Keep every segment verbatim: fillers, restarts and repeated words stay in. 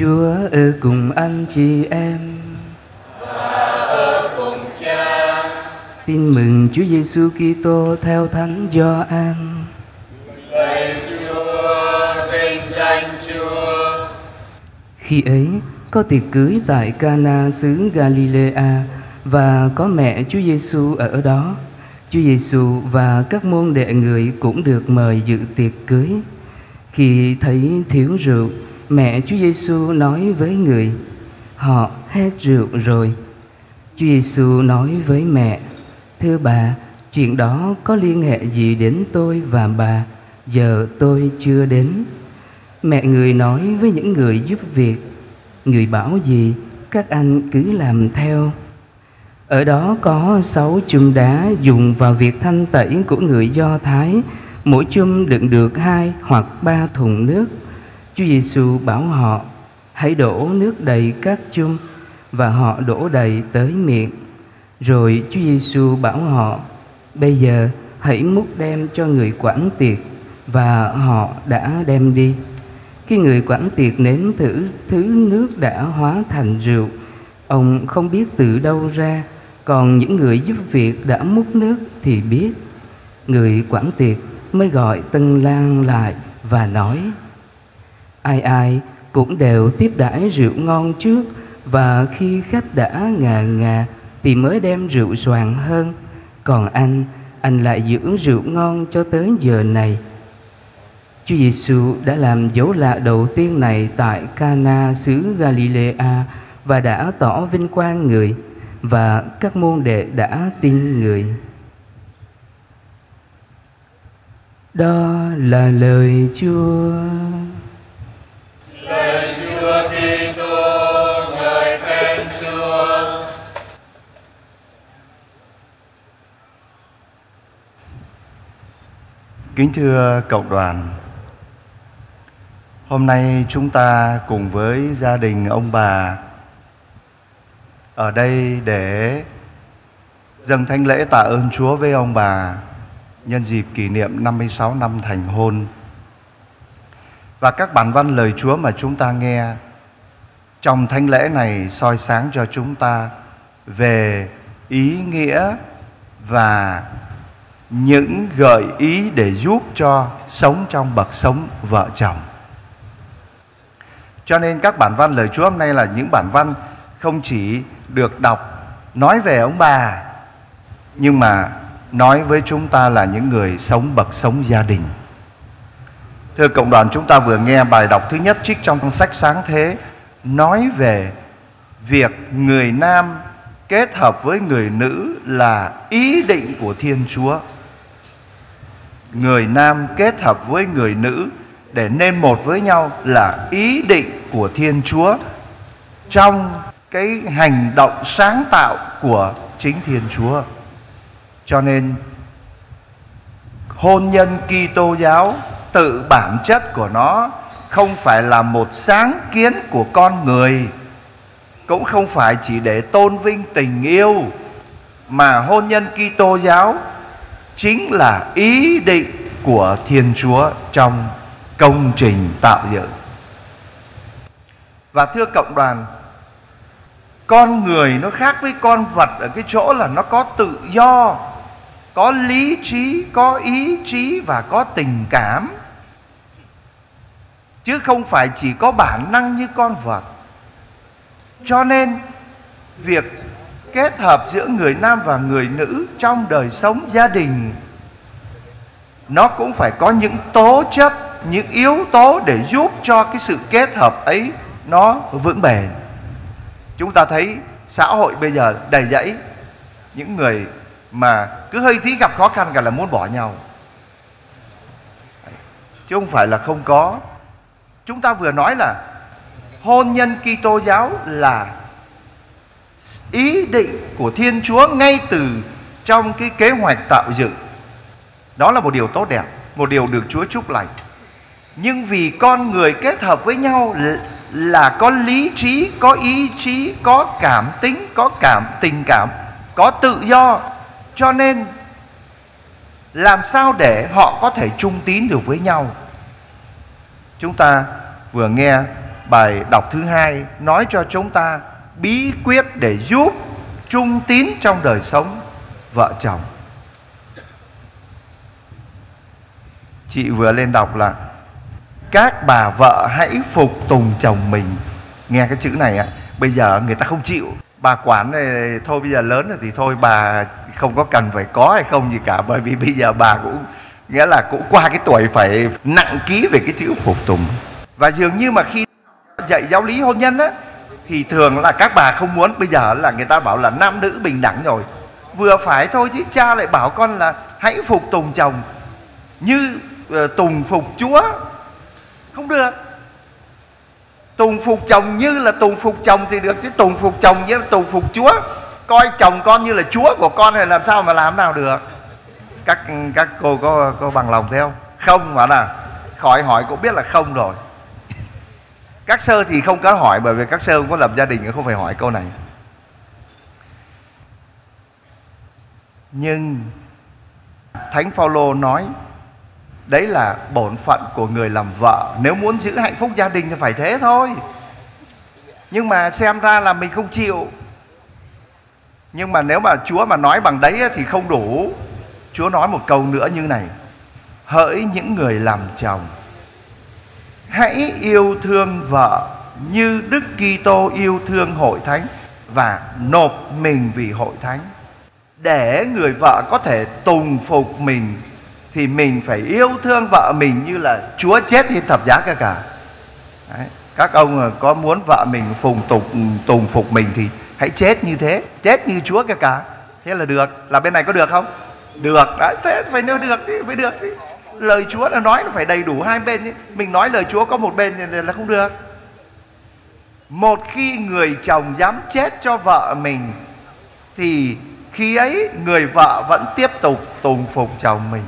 Chúa ở cùng anh chị em và ở cùng cha. Tin mừng Chúa Giêsu Kitô theo Thánh Gioan. Lạy Chúa, vinh danh Chúa. Khi ấy có tiệc cưới tại Cana xứ Galilea và có mẹ Chúa Giêsu ở đó. Chúa Giêsu và các môn đệ người cũng được mời dự tiệc cưới. Khi thấy thiếu rượu, mẹ Chúa Giêsu nói với người: họ hết rượu rồi. Chúa Giêsu nói với mẹ: thưa bà, chuyện đó có liên hệ gì đến tôi và bà? Giờ tôi chưa đến. Mẹ người nói với những người giúp việc: người bảo gì, các anh cứ làm theo. Ở đó có sáu chum đá dùng vào việc thanh tẩy của người Do Thái, mỗi chum đựng được hai hoặc ba thùng nước. Chúa Giêsu bảo họ: hãy đổ nước đầy các chum, và họ đổ đầy tới miệng. Rồi Chúa Giêsu bảo họ: bây giờ hãy múc đem cho người quản tiệc, và họ đã đem đi. Khi người quản tiệc nếm thử thứ nước đã hóa thành rượu, ông không biết từ đâu ra, còn những người giúp việc đã múc nước thì biết. Người quản tiệc mới gọi tân lang lại và nói: ai ai cũng đều tiếp đãi rượu ngon trước, và khi khách đã ngà ngà thì mới đem rượu xoàng hơn. Còn anh, anh lại giữ rượu ngon cho tới giờ này. Chúa Giêsu đã làm dấu lạ đầu tiên này tại Cana xứ Galilea và đã tỏ vinh quang người, và các môn đệ đã tin người. Đó là lời Chúa. Lời Chúa Kitô, ngợi khen Chúa. Kính thưa cộng đoàn, hôm nay chúng ta cùng với gia đình ông bà ở đây để dâng thánh lễ tạ ơn Chúa với ông bà nhân dịp kỷ niệm năm mươi sáu năm thành hôn. Và các bản văn lời Chúa mà chúng ta nghe trong thánh lễ này soi sáng cho chúng ta về ý nghĩa và những gợi ý để giúp cho sống trong bậc sống vợ chồng. Cho nên các bản văn lời Chúa hôm nay là những bản văn không chỉ được đọc nói về ông bà, nhưng mà nói với chúng ta là những người sống bậc sống gia đình. Thưa cộng đoàn, chúng ta vừa nghe bài đọc thứ nhất trích trong sách Sáng Thế nói về việc người nam kết hợp với người nữ là ý định của Thiên Chúa. Người nam kết hợp với người nữ để nên một với nhau là ý định của Thiên Chúa trong cái hành động sáng tạo của chính Thiên Chúa. Cho nên hôn nhân Kitô giáo tự bản chất của nó không phải là một sáng kiến của con người, cũng không phải chỉ để tôn vinh tình yêu, mà hôn nhân Kitô giáo chính là ý định của Thiên Chúa trong công trình tạo dựng. Và thưa cộng đoàn, con người nó khác với con vật ở cái chỗ là nó có tự do, có lý trí, có ý chí và có tình cảm, chứ không phải chỉ có bản năng như con vật. Cho nên việc kết hợp giữa người nam và người nữ trong đời sống gia đình nó cũng phải có những tố chất, những yếu tố để giúp cho cái sự kết hợp ấy nó vững bền. Chúng ta thấy xã hội bây giờ đầy dẫy những người mà cứ hơi tí gặp khó khăn cả là muốn bỏ nhau, chứ không phải là không có. Chúng ta vừa nói là hôn nhân Kitô giáo là ý định của Thiên Chúa ngay từ trong cái kế hoạch tạo dựng. Đó là một điều tốt đẹp, một điều được Chúa chúc lành. Nhưng vì con người kết hợp với nhau là có lý trí, có ý chí, có cảm tính, có cảm tình cảm, có tự do, cho nên làm sao để họ có thể chung tín được với nhau. Chúng ta vừa nghe Bài đọc thứ hai nói cho chúng ta bí quyết để giúp trung tín trong đời sống vợ chồng. Chị vừa lên đọc là các bà vợ hãy phục tùng chồng mình. Nghe cái chữ này ạ, à, bây giờ người ta không chịu. Bà quản này thôi, bây giờ lớn rồi thì thôi, bà không có cần phải có hay không gì cả. Bởi vì bây giờ bà cũng, nghĩa là cũng qua cái tuổi phải nặng ký về cái chữ phục tùng. Và dường như mà khi dạy giáo lý hôn nhân á, thì thường là các bà không muốn. Bây giờ là người ta bảo là nam nữ bình đẳng rồi, vừa phải thôi, chứ cha lại bảo con là hãy phục tùng chồng như tùng phục Chúa. Không được. Tùng phục chồng như là tùng phục chồng thì được, chứ tùng phục chồng như là tùng phục Chúa, coi chồng con như là Chúa của con thì làm sao mà làm nào được. Các các cô có, có bằng lòng theo không mà nào? Khỏi hỏi cũng biết là không rồi. Các sơ thì không có hỏi, bởi vì các sơ không có lập gia đình, không phải hỏi câu này. Nhưng Thánh Phaolô nói đấy là bổn phận của người làm vợ. Nếu muốn giữ hạnh phúc gia đình thì phải thế thôi. Nhưng mà xem ra là mình không chịu. Nhưng mà nếu mà Chúa mà nói bằng đấy thì không đủ. Chúa nói một câu nữa như này: hỡi những người làm chồng, hãy yêu thương vợ như Đức Kitô yêu thương hội thánh và nộp mình vì hội thánh. Để người vợ có thể tùng phục mình thì mình phải yêu thương vợ mình như là Chúa chết trên thập giá cả cả. Đấy. Các ông có muốn vợ mình phùng tục, tùng phục mình thì hãy chết như thế, chết như Chúa cả cả. Thế là được. Là bên này có được không? Được. Đấy, thế phải nếu được thì phải được. Thì lời Chúa là nói là phải đầy đủ hai bên ấy. Mình nói lời Chúa có một bên thì là không được. Một khi người chồng dám chết cho vợ mình thì khi ấy người vợ vẫn tiếp tục tùng phục chồng mình.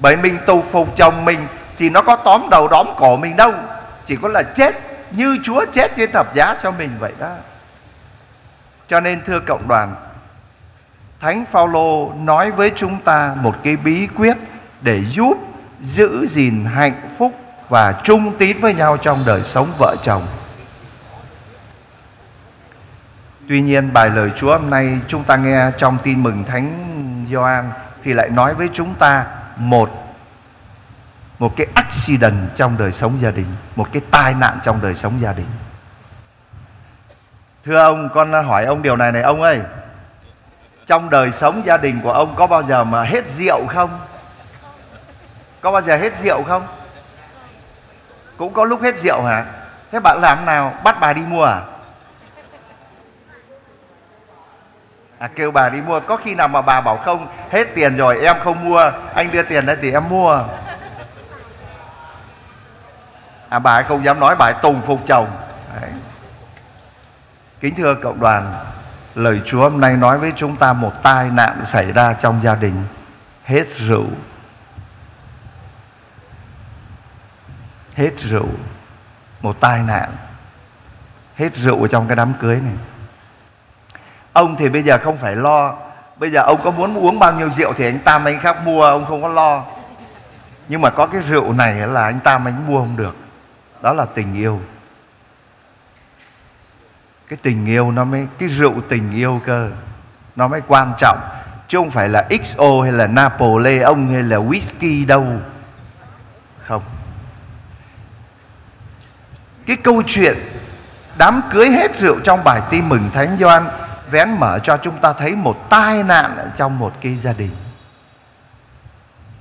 Bởi mình tùng phục chồng mình thì nó có tóm đầu đóm cổ mình đâu, chỉ có là chết như Chúa chết trên thập giá cho mình vậy đó. Cho nên thưa cộng đoàn, Thánh Phaolô nói với chúng ta một cái bí quyết để giúp giữ gìn hạnh phúc và trung tín với nhau trong đời sống vợ chồng. Tuy nhiên bài lời Chúa hôm nay chúng ta nghe trong tin mừng Thánh Gioan thì lại nói với chúng ta một một cái accident trong đời sống gia đình, một cái tai nạn trong đời sống gia đình. Thưa ông, con hỏi ông điều này này ông ơi, trong đời sống gia đình của ông có bao giờ mà hết rượu không? Có bao giờ hết rượu không? Cũng có lúc hết rượu hả? Thế bạn làm nào? Bắt bà đi mua à? À, kêu bà đi mua. Có khi nào mà bà bảo không, hết tiền rồi em không mua, anh đưa tiền đây thì em mua. À, bà ấy không dám nói, bà ấy tùng phục chồng. Đấy. Kính thưa cộng đoàn, lời Chúa hôm nay nói với chúng ta một tai nạn xảy ra trong gia đình: hết rượu. Hết rượu, một tai nạn. Hết rượu trong cái đám cưới này. Ông thì bây giờ không phải lo, bây giờ ông có muốn uống bao nhiêu rượu thì anh Tam anh khác mua, ông không có lo. Nhưng mà có cái rượu này là anh Tam anh mua không được. Đó là tình yêu. Cái tình yêu nó mới, cái rượu tình yêu cơ, nó mới quan trọng. Chứ không phải là ích o hay là Napoleon hay là whisky đâu. Không. Cái câu chuyện đám cưới hết rượu trong bài tin mừng Thánh Gioan vén mở cho chúng ta thấy một tai nạn trong một cái gia đình: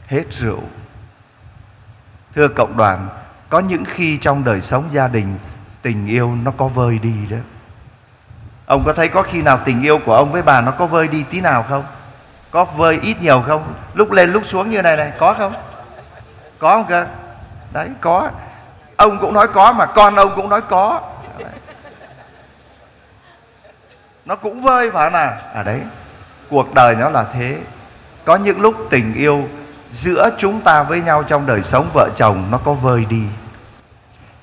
hết rượu. Thưa cộng đoàn, có những khi trong đời sống gia đình tình yêu nó có vơi đi đó. Ông có thấy có khi nào tình yêu của ông với bà nó có vơi đi tí nào không? Có vơi ít nhiều không? Lúc lên lúc xuống như này này, có không? Có không cơ? Đấy, có. Ông cũng nói có mà con ông cũng nói có. Đấy. Nó cũng vơi phải nào? À đấy, cuộc đời nó là thế. Có những lúc tình yêu giữa chúng ta với nhau trong đời sống vợ chồng nó có vơi đi,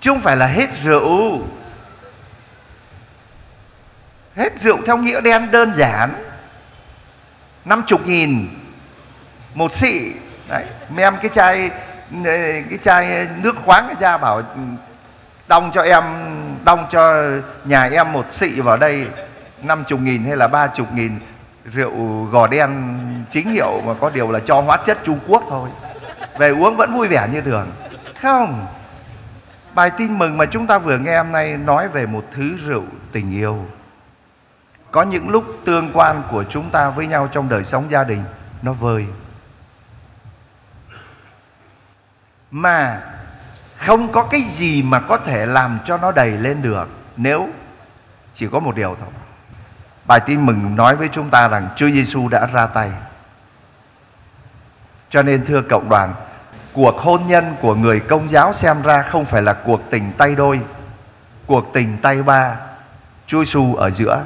chứ không phải là hết rượu. Hết rượu theo nghĩa đen đơn giản: năm chục nghìn một xị. Đấy, em cái chai cái chai nước khoáng ra bảo đong cho em đong cho nhà em một xị vào đây năm chục nghìn hay là ba chục nghìn rượu gò đen chính hiệu, mà có điều là cho hóa chất Trung Quốc thôi, về uống vẫn vui vẻ như thường. Không, bài tin mừng mà chúng ta vừa nghe hôm nay nói về một thứ rượu tình yêu. Có những lúc tương quan của chúng ta với nhau trong đời sống gia đình nó vơi, mà không có cái gì mà có thể làm cho nó đầy lên được, nếu chỉ có một điều thôi. Bài tin mừng nói với chúng ta rằng Chúa Giêsu đã ra tay. Cho nên thưa cộng đoàn, cuộc hôn nhân của người Công giáo xem ra không phải là cuộc tình tay đôi, cuộc tình tay ba. Chúa Giêsu ở giữa.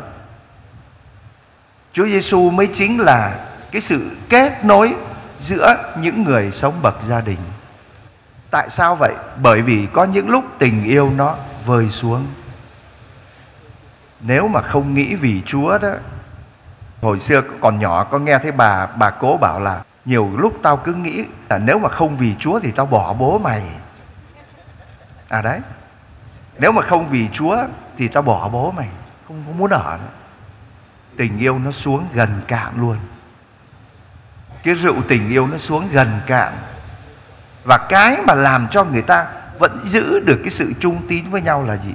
Chúa Giêsu mới chính là cái sự kết nối giữa những người sống bậc gia đình. Tại sao vậy? Bởi vì có những lúc tình yêu nó vơi xuống. Nếu mà không nghĩ vì Chúa đó, hồi xưa còn nhỏ có nghe thấy bà bà cố bảo là nhiều lúc tao cứ nghĩ là nếu mà không vì Chúa thì tao bỏ bố mày. À đấy, nếu mà không vì Chúa thì tao bỏ bố mày, không có muốn ở nữa. Tình yêu nó xuống gần cạn luôn. Cái rượu tình yêu nó xuống gần cạn. Và cái mà làm cho người ta vẫn giữ được cái sự trung tín với nhau là gì?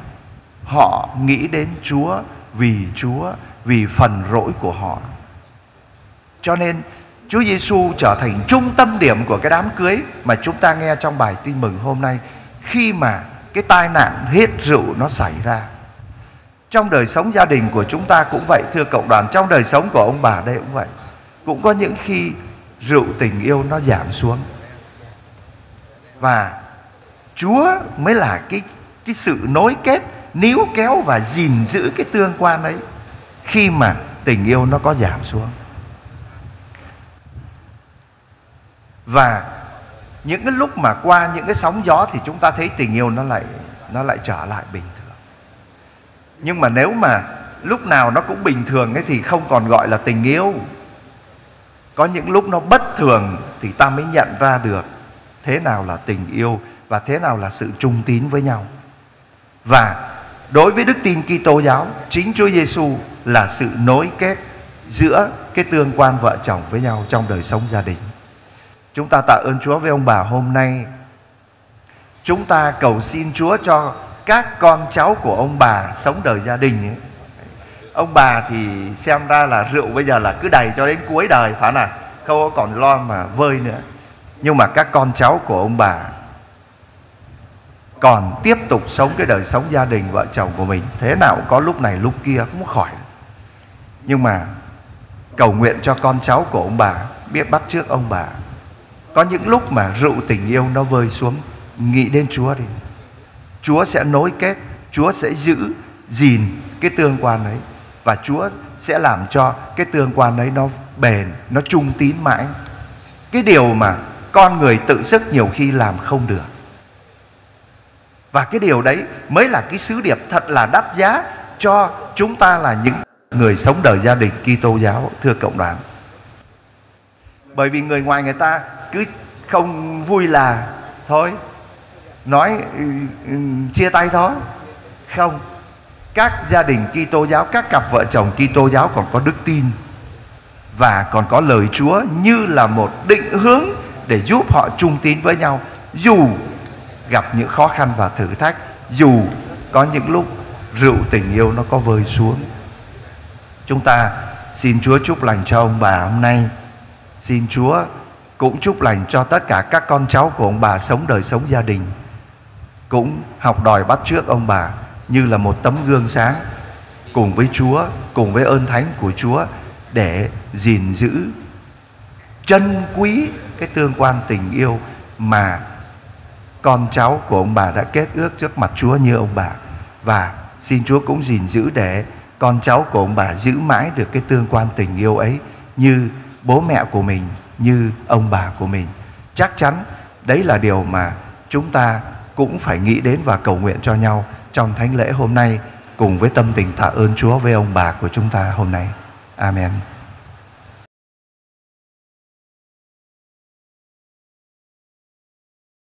Họ nghĩ đến Chúa, vì Chúa, vì phần rỗi của họ. Cho nên Chúa Giêsu trở thành trung tâm điểm của cái đám cưới mà chúng ta nghe trong bài tin mừng hôm nay. Khi mà cái tai nạn hết rượu nó xảy ra, trong đời sống gia đình của chúng ta cũng vậy thưa cộng đoàn, trong đời sống của ông bà đây cũng vậy. Cũng có những khi rượu tình yêu nó giảm xuống, và Chúa mới là cái, cái sự nối kết, níu kéo và gìn giữ cái tương quan ấy khi mà tình yêu nó có giảm xuống. Và những cái lúc mà qua những cái sóng gió thì chúng ta thấy tình yêu nó lại, nó lại trở lại bình thường. Nhưng mà nếu mà lúc nào nó cũng bình thường ấy thì không còn gọi là tình yêu. Có những lúc nó bất thường thì ta mới nhận ra được thế nào là tình yêu và thế nào là sự trung tín với nhau. Và đối với đức tin Kitô giáo, chính Chúa Giêsu là sự nối kết giữa cái tương quan vợ chồng với nhau trong đời sống gia đình. Chúng ta tạ ơn Chúa với ông bà hôm nay. Chúng ta cầu xin Chúa cho các con cháu của ông bà sống đời gia đình ấy. Ông bà thì xem ra là rượu bây giờ là cứ đầy cho đến cuối đời, phải nào, không còn lo mà vơi nữa. Nhưng mà các con cháu của ông bà còn tiếp tục sống cái đời sống gia đình vợ chồng của mình, thế nào cũng có lúc này lúc kia, không khỏi. Nhưng mà cầu nguyện cho con cháu của ông bà biết bắt chước ông bà. Có những lúc mà rượu tình yêu nó vơi xuống, nghĩ đến Chúa đi, Chúa sẽ nối kết, Chúa sẽ giữ, gìn cái tương quan ấy. Và Chúa sẽ làm cho cái tương quan ấy nó bền, nó trung tín mãi. Cái điều mà con người tự sức nhiều khi làm không được. Và cái điều đấy mới là cái sứ điệp thật là đắt giá cho chúng ta là những người sống đời gia đình Kitô giáo thưa cộng đoàn. Bởi vì người ngoài người ta cứ không vui là thôi, nói chia tay thôi. Không, các gia đình Kitô giáo, các cặp vợ chồng Kitô giáo còn có đức tin và còn có lời Chúa như là một định hướng để giúp họ trung tín với nhau, dù gặp những khó khăn và thử thách, dù có những lúc rượu tình yêu nó có vơi xuống. Chúng ta xin Chúa chúc lành cho ông bà hôm nay. Xin Chúa cũng chúc lành cho tất cả các con cháu của ông bà sống đời sống gia đình, cũng học đòi bắt chước ông bà như là một tấm gương sáng, cùng với Chúa, cùng với ơn thánh của Chúa, để gìn giữ trân quý cái tương quan tình yêu mà con cháu của ông bà đã kết ước trước mặt Chúa như ông bà. Và xin Chúa cũng gìn giữ để con cháu của ông bà giữ mãi được cái tương quan tình yêu ấy như bố mẹ của mình, như ông bà của mình. Chắc chắn đấy là điều mà chúng ta cũng phải nghĩ đến và cầu nguyện cho nhau trong thánh lễ hôm nay, cùng với tâm tình tạ ơn Chúa với ông bà của chúng ta hôm nay. Amen.